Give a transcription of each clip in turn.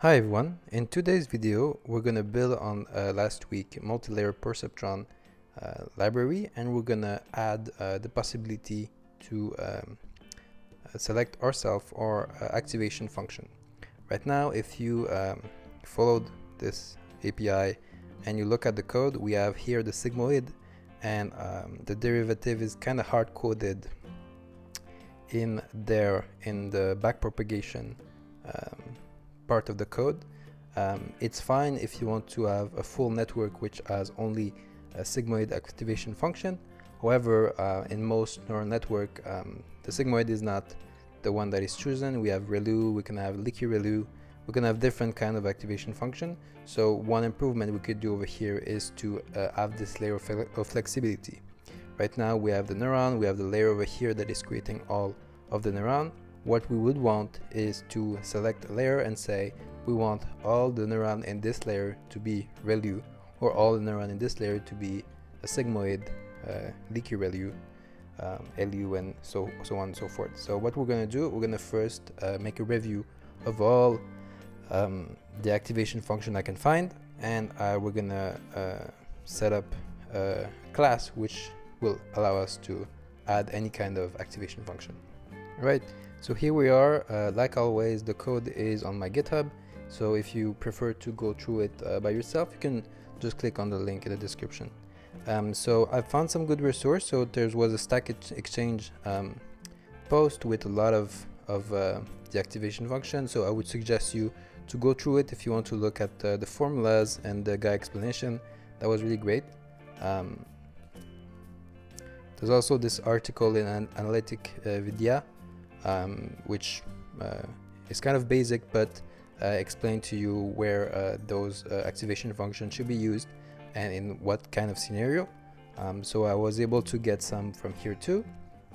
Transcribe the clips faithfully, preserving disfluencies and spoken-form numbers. Hi everyone, in today's video we're going to build on uh, last week multi-layer perceptron uh, library, and we're going to add uh, the possibility to um, select ourselves or uh, activation function. Right now, if you um, followed this A P I and you look at the code, we have here the sigmoid, and um, the derivative is kind of hard-coded in there in the backpropagation um, part of the code. Um, it's fine if you want to have a full network which has only a sigmoid activation function. However, uh, in most neural network, um, the sigmoid is not the one that is chosen. We have ReLU, we can have leaky ReLU, we can have different kind of activation function. So one improvement we could do over here is to uh, have this layer of flexibility. Right now we have the neuron, we have the layer over here that is creating all of the neuron. What we would want is to select a layer and say we want all the neuron in this layer to be ReLU, or all the neuron in this layer to be a sigmoid, uh, leaky ReLU, um, L U, and so, so on and so forth. So what we're going to do, we're going to first uh, make a review of all um, the activation function I can find, and uh, we're going to uh, set up a class which will allow us to add any kind of activation function. Right. So here we are. Uh, like always, the code is on my GitHub, so if you prefer to go through it uh, by yourself, you can just click on the link in the description. Um, so I found some good resource. So there was a Stack ex Exchange um, post with a lot of, of uh, the activation function, so I would suggest you to go through it if you want to look at uh, the formulas and the guy explanation. That was really great. Um, there's also this article in an Analytic uh, Vidya, Um, which uh, is kind of basic, but uh, explain to you where uh, those uh, activation functions should be used and in what kind of scenario. Um, so I was able to get some from here too.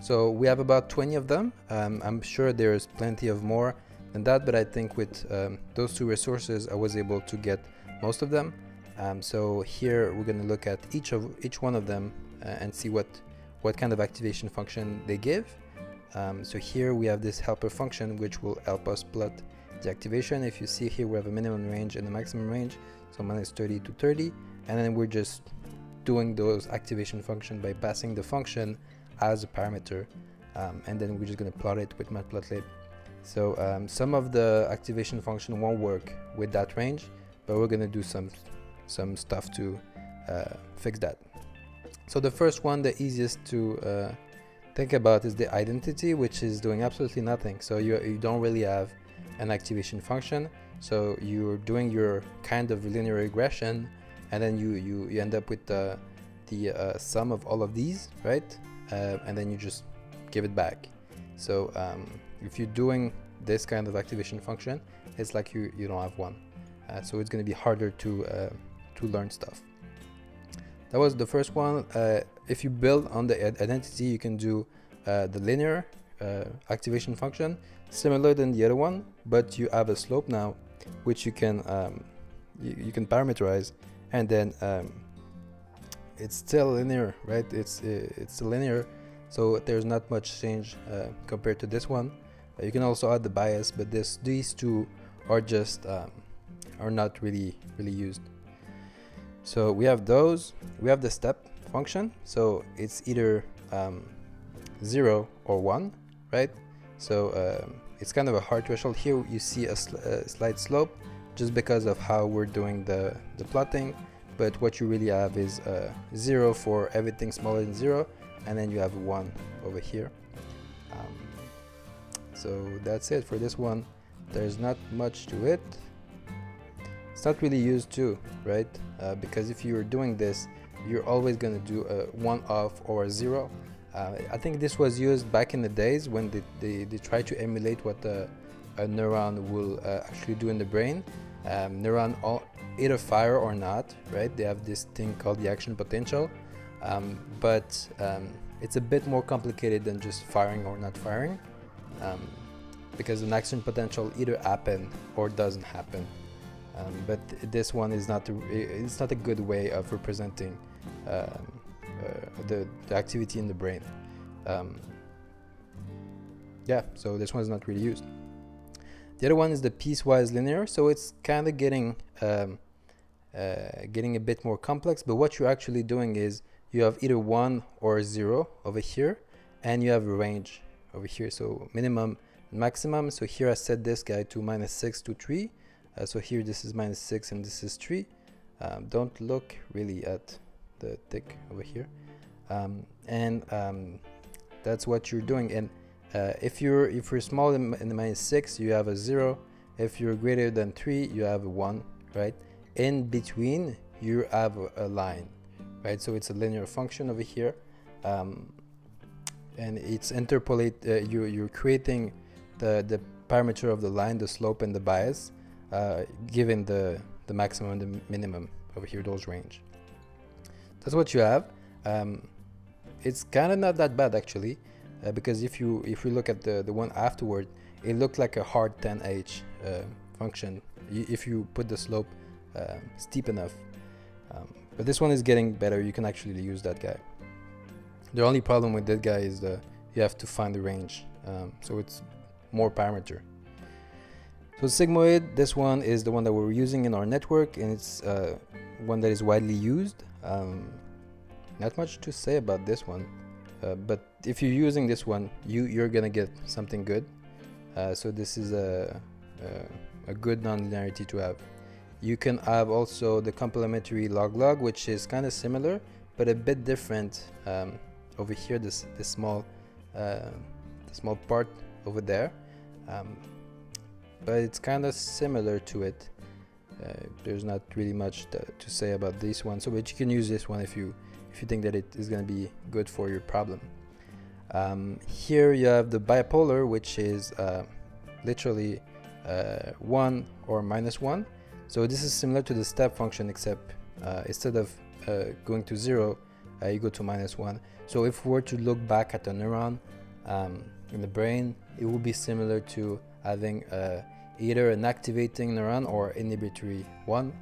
So we have about twenty of them. Um, I'm sure there's plenty of more than that, but I think with um, those two resources, I was able to get most of them. Um, so here we're going to look at each of each one of them uh, and see what what kind of activation function they give. Um, so here we have this helper function which will help us plot the activation. If you see here, we have a minimum range and a maximum range, so minus thirty to thirty, and then we're just doing those activation function by passing the function as a parameter, um, and then we're just going to plot it with matplotlib. So um, some of the activation function won't work with that range, but we're going to do some some stuff to uh, fix that. So the first one, the easiest to uh, think about, is the identity, which is doing absolutely nothing. So you, you don't really have an activation function, so you're doing your kind of linear regression, and then you you, you end up with the, the uh, sum of all of these, right? Uh, and then you just give it back. So um, if you're doing this kind of activation function, it's like you, you don't have one. Uh, so it's going to be harder to uh, to learn stuff. That was the first one. Uh, if you build on the identity, you can do uh, the linear uh, activation function, similar than the other one, but you have a slope now, which you can um, you, you can parameterize, and then um, it's still linear, right? It's it's linear, so there's not much change uh, compared to this one. Uh, you can also add the bias, but this these two are just um, are not really really used. So we have those, we have the step function, so it's either um, zero or one, right? So uh, it's kind of a hard threshold. Here you see a, sl a slight slope just because of how we're doing the, the plotting, but what you really have is uh, zero for everything smaller than zero, and then you have one over here. Um, so that's it for this one. There's not much to it. It's not really used too, right? Uh, because if you're doing this, you're always going to do a one off or a zero. Uh, I think this was used back in the days when they, they, they tried to emulate what a, a neuron will uh, actually do in the brain. Um, neuron all, either fire or not, right? They have this thing called the action potential, um, but um, it's a bit more complicated than just firing or not firing, um, because an action potential either happen or doesn't happen. Um, but this one is not a, it's not a good way of representing um, uh, the, the activity in the brain. Um, yeah, so this one is not really used. The other one is the piecewise linear, so it's kind of getting um, uh, getting a bit more complex, but what you're actually doing is you have either one or zero over here, and you have a range over here, so minimum and maximum. So here I set this guy to minus six to three, uh, so here this is minus six and this is three. Um, don't look really at the tick over here, um, and um, that's what you're doing. And uh, if you're if you're smaller than minus six, you have a zero. If you're greater than three, you have a one, right? In between, you have a line, right? So it's a linear function over here, um, and it's interpolate. Uh, you you're creating the the parameter of the line, the slope, and the bias, uh, given the the maximum and the minimum over here, those range. That's what you have. Um, it's kind of not that bad actually, uh, because if you if you look at the the one afterward, it looked like a hard tanh h uh, function if you put the slope uh, steep enough. Um, but this one is getting better. You can actually use that guy. The only problem with that guy is the you have to find the range, um, so it's more parameter. So sigmoid, this one is the one that we're using in our network, and it's uh, one that is widely used. Um, not much to say about this one, uh, but if you're using this one, you you're gonna get something good. Uh, so this is a a, a good non-linearity to have. You can have also the complementary log log, which is kind of similar but a bit different. Um, over here, this this small uh, the small part over there, um, but it's kind of similar to it. Uh, there's not really much to, to say about this one, so but you can use this one if you if you think that it is going to be good for your problem. Um, here you have the bipolar, which is uh, literally uh, one or minus one. So this is similar to the step function, except uh, instead of uh, going to zero, uh, you go to minus one. So if we were to look back at a neuron um, in the brain, it would be similar to having uh, either an activating neuron or inhibitory one.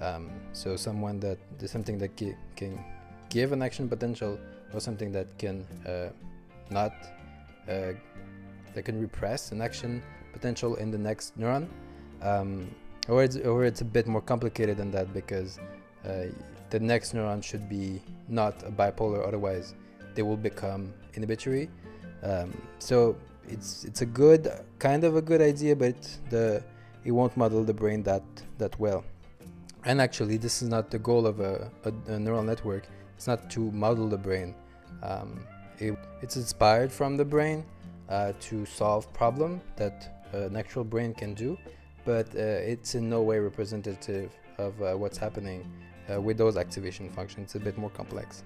Um, so someone that there's something that gi can give an action potential, or something that can uh, not uh, that can repress an action potential in the next neuron. Um, or, it's, or it's a bit more complicated than that, because uh, the next neuron should be not a bipolar, otherwise they will become inhibitory. Um, so it's it's a good kind of a good idea, but the it won't model the brain that that well. And actually, this is not the goal of a, a, a neural network. It's not to model the brain. Um, it, it's inspired from the brain uh, to solve problem that uh, an actual brain can do, but uh, it's in no way representative of uh, what's happening uh, with those activation functions. It's a bit more complex.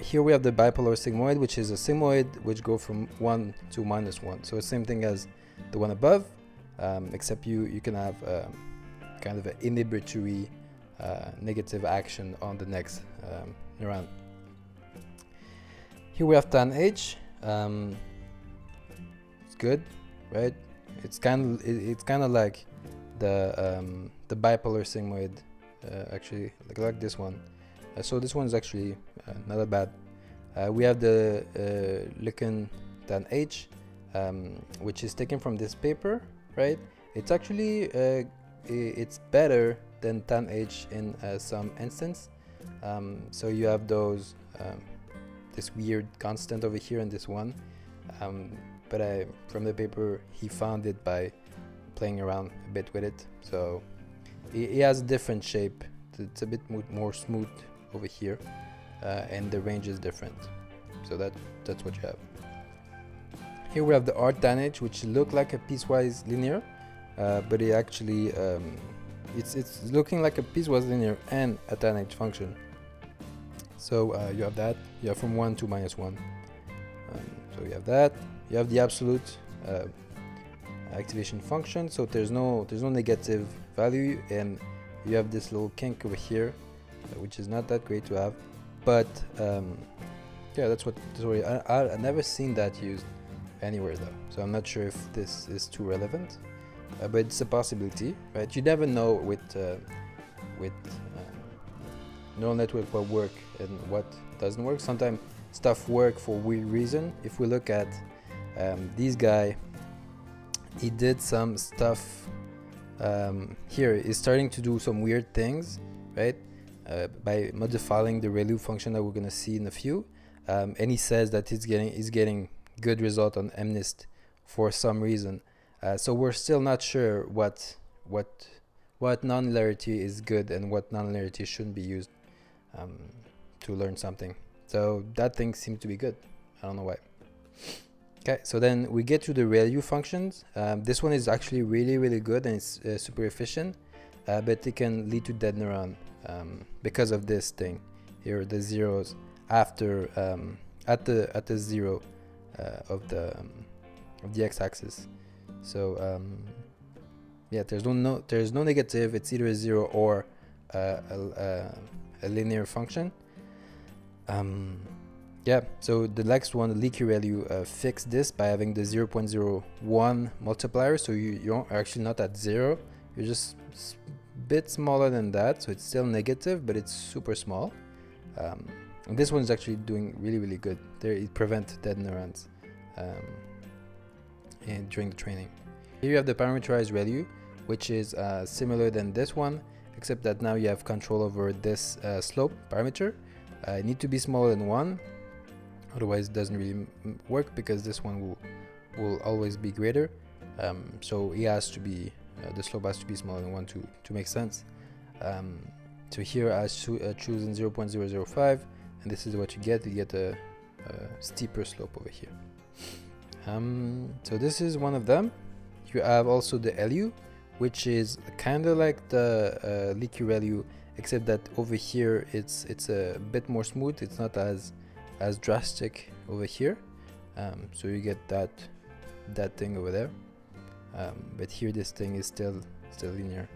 Here we have the bipolar sigmoid, which is a sigmoid which go from one to minus one. So same thing as the one above, um, except you you can have um, kind of an inhibitory uh, negative action on the next um, neuron. Here we have tanh h. Um, it's good, right? It's kind of it, it's kind of like the um, the bipolar sigmoid, uh, actually, like like this one. Uh, so this one is actually uh, not that bad. Uh, we have the uh, LeCun tanh h, um, which is taken from this paper, right? It's actually uh, it's better than tanh h in uh, some instance. Um, so you have those um, this weird constant over here in this one, um, but I, from the paper he found it by playing around a bit with it. So it, it has a different shape. It's a bit more smooth over here, uh, and the range is different, so that that's what you have. Here we have the hard tanh, which look like a piecewise linear, uh, but it actually um, it's it's looking like a piecewise linear and a tanh function. So uh, you have that. You have from one to minus one. Um, so you have that. You have the absolute uh, activation function. So there's no there's no negative value, and you have this little kink over here, uh, which is not that great to have, but um, yeah, that's what sorry, I, I, I've never seen that used anywhere though, so I'm not sure if this is too relevant, uh, but it's a possibility, right? You never know with uh, with uh, neural network what work and what doesn't work. Sometimes stuff work for weird reason. If we look at um, these guy he did some stuff um, here. He's starting to do some weird things, right? Uh, by modifying the ReLU function that we're gonna see in a few, um, and he says that he's getting he's getting good result on MNIST for some reason. Uh, so we're still not sure what what what nonlinearity is good and what nonlinearity shouldn't be used um, to learn something. So that thing seems to be good. I don't know why. Okay, so then we get to the ReLU functions. Um, this one is actually really, really good and it's uh, super efficient, uh, but it can lead to dead neuron um, because of this thing. Here are the zeros after um, at the at the zero uh, of the um, of the x-axis. So um, yeah, there's no, no there's no negative. It's either a zero or uh, a, a linear function. Um, Yeah, so the next one, the leaky ReLU, uh, fixed this by having the zero point zero one multiplier, so you, you're actually not at zero, you're just a bit smaller than that, so it's still negative, but it's super small. Um, and this one is actually doing really, really good. There, it prevents dead neurons um, and during the training. Here you have the parameterized ReLU, which is uh, similar than this one, except that now you have control over this uh, slope parameter. Uh, it needs to be smaller than one. Otherwise, it doesn't really work because this one will will always be greater. Um, so it has to be uh, the slope has to be smaller than one to to make sense. Um, so here I cho uh, choose in zero point zero zero five, and this is what you get. You get a, a steeper slope over here. Um, so this is one of them. You have also the L U, which is kind of like the uh, leaky ReLU, except that over here it's it's a bit more smooth. It's not as as drastic over here, um, so you get that that thing over there, um, but here this thing is still still linear.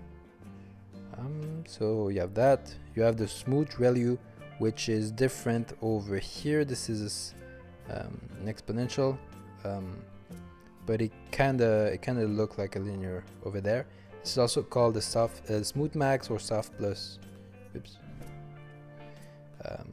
Um, so you have that. You have the smooth ReLU, which is different over here. This is um, an exponential, um, but it kinda it kinda look like a linear over there. This is also called the soft uh, smooth max or soft plus. Oops. Um,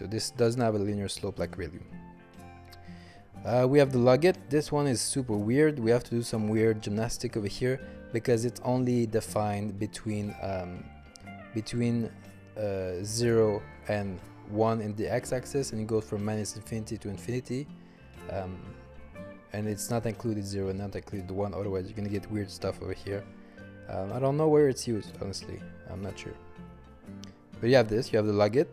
So this doesn't have a linear slope like ReLU. Uh, we have the logit. This one is super weird. We have to do some weird gymnastic over here because it's only defined between um, between uh, zero and one in the x-axis, and it goes from minus infinity to infinity. Um, and it's not included zero and not included one. Otherwise, you're gonna get weird stuff over here. Um, I don't know where it's used, honestly. I'm not sure. But you have this. You have the logit.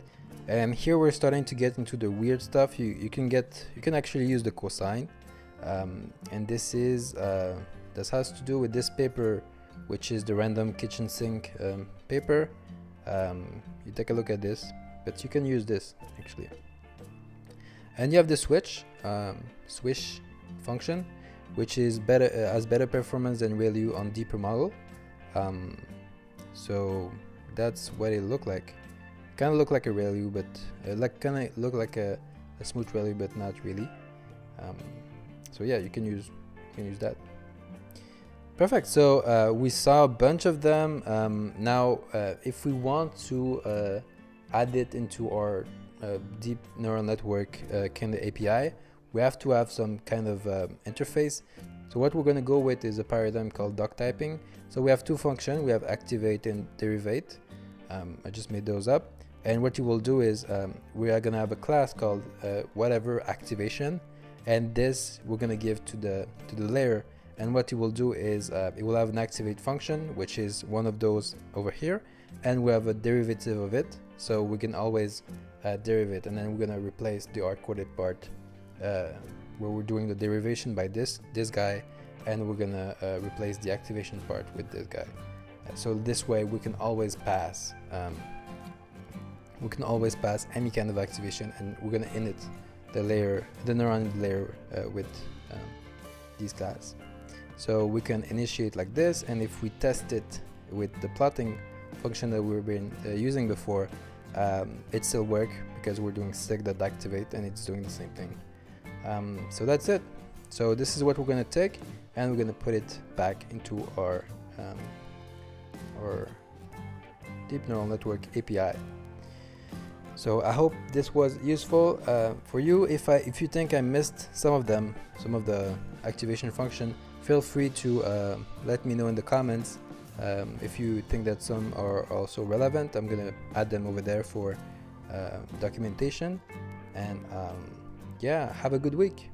And here we're starting to get into the weird stuff. You you can get you can actually use the cosine, um, and this is uh, this has to do with this paper, which is the random kitchen sink um, paper. Um, you take a look at this, but you can use this actually. And you have the swish um, swish function, which is better uh, has better performance than ReLU on deeper model. Um, so that's what it looked like. Kind of look like a ReLU, but uh, like kind of look like a, a smooth ReLU, but not really. Um, so yeah, you can use you can use that. Perfect. So uh, we saw a bunch of them. Um, now, uh, if we want to uh, add it into our uh, deep neural network uh, kind of A P I, we have to have some kind of um, interface. So what we're going to go with is a paradigm called doc typing. So we have two functions. We have activate and derivate. Um, I just made those up. And what you will do is um, we are going to have a class called uh, whatever activation, and this we're going to give to the to the layer. And what you will do is uh, it will have an activate function, which is one of those over here, and we have a derivative of it, so we can always uh, derive it. And then we're going to replace the hard-coded part uh, where we're doing the derivation by this this guy, and we're going to uh, replace the activation part with this guy. So this way we can always pass um, we can always pass any kind of activation, and we're going to init the layer, the neuron layer uh, with um, these classes. So we can initiate like this, and if we test it with the plotting function that we've been uh, using before, um, it still works because we're doing sig.activate and it's doing the same thing. Um, so that's it. So this is what we're going to take, and we're going to put it back into our um, or deep neural network A P I. So I hope this was useful uh, for you. If I if you think I missed some of them, some of the activation function, Feel free to uh, let me know in the comments um, if you think that some are also relevant. I'm gonna add them over there for uh, documentation, and um, yeah, have a good week.